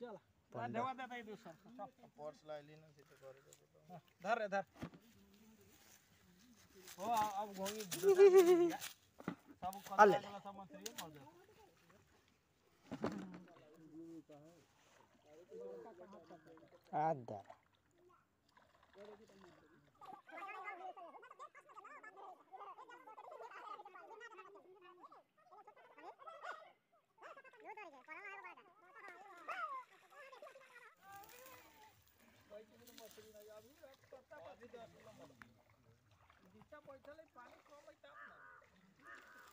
चला धवा देता है दूसरा पोर्स ला लेना से करे दो धर इधर हो अब घोंगी सब कला वाला सामान चाहिए और दो आधा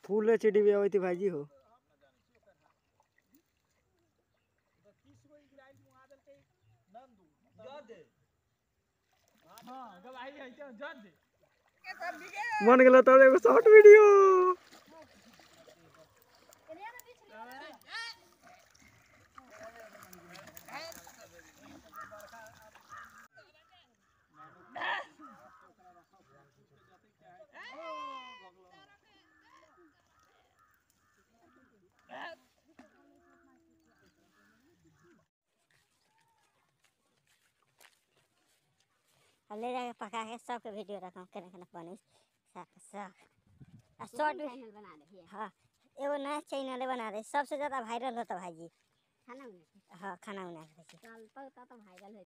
फूल चिड़ी भी आवती भाजी हो मन गला तब एगो शॉर्ट वीडियो ले जाके पका के सबके वीडियो रखा करें खाना पानी साफ शॉर्ट चैनल बना दे। हां एगो नया चैनल बना दे सबसे ज्यादा वायरल होता भाई जी खाना उना। हां खाना उना कल पर तो वायरल हो